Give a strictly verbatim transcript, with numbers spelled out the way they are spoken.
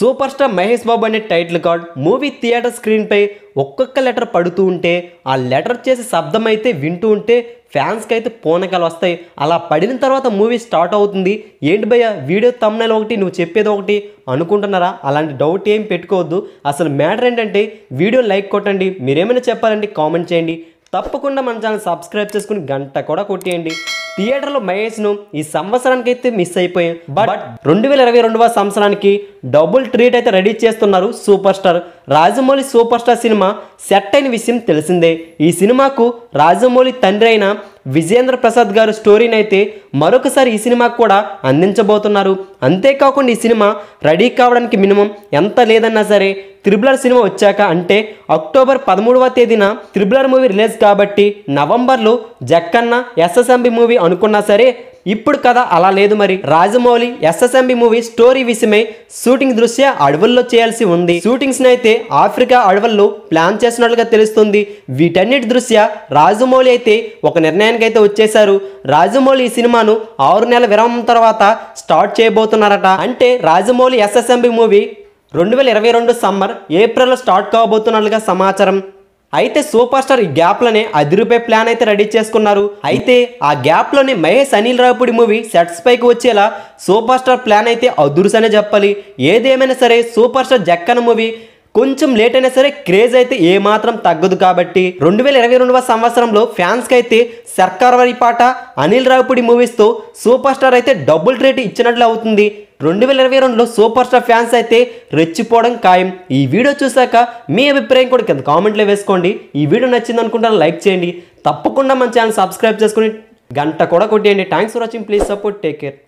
Super star Mahesh Babu అనే title card movie theatre screen పై ఒక్కొక్క లెటర్ పడుతూ ఉంటే ఆ లెటర్ చేసే శబ్దం అయితే వింటూ ఉంటే ఫ్యాన్స్ కి అయితే పూనకాలు వస్తాయి। అలా పడిన తర్వాత మూవీ స్టార్ట్ అవుతుంది। ఏంటి భయ్య వీడియో థంబ్నైల్ ఒకటి నువ్వు చెప్పేది ఒకటి అనుకుంటున్నారా? అలాంటి డౌట్ ఏం పెట్టుకోవద్దు। అసలు మ్యాటర్ ఏంటంటే వీడియో లైక్ కొట్టండి, మీరేమైనా చెప్పాలంటే కామెంట్ చేయండి, తప్పకుండా మన ఛానల్ సబ్స్క్రైబ్ చేసుకుని గంట కూడా కొట్టేయండి। థియేటర్ లో మహేష్ ను ఈ సంవత్సరానికి అయితే మిస్ అయిపోయాం, బట్ రెండు వేల ఇరవై రెండవ సంవత్సరానికి డబుల్ ట్రీట్ అయితే రెడీ చేస్తున్నారు super star. Rajamouli super star cinema set అయిన విషయం తెలిసిందే। ఈ సినిమాకు రాజమౌళి తండ్రి అయిన విజేంద్ర ప్రసాద్ గారు స్టోరీని అయితే మరొకసారి ఈ సినిమాకు కూడా అందించబోతున్నారు। అంతేకాకుండా ఈ సినిమా రెడీ కావడానికి మినిమం ఎంత లేదన్నా సరే త్రిబుల్ ఆర్ సినిమా వచ్చాక అంటే అక్టోబర్ పదమూడవ తేదీన త్రిబుల్ ఆర్ మూవీ రిలీజ్ కాబట్టి నవంబర్లో జక్కన్న ఎస్ఎస్ఎంబి మూవీ అనుకున్నా సరే ఇప్పుడు కదా అలా లేదు। మరి రాజమౌళి ఎస్ఎస్ఎంబి మూవీ స్టోరీ విషయమై షూటింగ్ దృశ్య అడవుల్లో చేయాల్సి ఉంది। షూటింగ్స్ అయితే ఆఫ్రికా అడవుల్లో ప్లాన్ చేసినట్లుగా తెలుస్తుంది। వీటన్నిటి దృశ్య రాజమౌళి అయితే ఒక నిర్ణయానికి అయితే వచ్చేశారు। రాజమౌళి ఈ సినిమాను ఆరు నెలల విరామం తర్వాత స్టార్ట్ చేయబోతున్నారట। అంటే రాజమౌళి ఎస్ఎస్ఎంబి మూవీ రెండు వేల ఇరవై రెండు సమ్మర్ ఏప్రిల్లో స్టార్ట్ కాబోతున్నట్లుగా సమాచారం। అయితే సూపర్ స్టార్ ఈ గ్యాప్లోనే అదిరిపై ప్లాన్ అయితే రెడీ చేసుకున్నారు। అయితే ఆ గ్యాప్లోనే మహేష్ అనిల్ రావుపూడి మూవీ సెట్స్ పైకి వచ్చేలా సూపర్ స్టార్ ప్లాన్ అయితే అదురుసనే చెప్పాలి। ఏదేమైనా సరే సూపర్ స్టార్ జక్కన్న మూవీ కొంచెం లేట్ అయినా సరే క్రేజ్ అయితే ఏమాత్రం తగ్గదు కాబట్టి రెండు వేల ఇరవై రెండవ సంవత్సరంలో ఫ్యాన్స్కి అయితే సర్కార్ వారి పాట అనిల్ రావుపూడి మూవీస్తో సూపర్ స్టార్ అయితే డబుల్ ట్రీట్ ఇచ్చినట్లు అవుతుంది। రెండు వేల ఇరవై రెండులో సూపర్ స్టార్ ఫ్యాన్స్ అయితే రెచ్చిపోవడం ఖాయం। ఈ వీడియో చూసాక మీ అభిప్రాయం కూడా కింద కామెంట్లో వేసుకోండి। ఈ వీడియో నచ్చింది అనుకుంటారా లైక్ చేయండి, తప్పకుండా మన ఛానల్ సబ్స్క్రైబ్ చేసుకుని గంట కూడా కొట్టేయండి। Thanks for watching, please support, take care.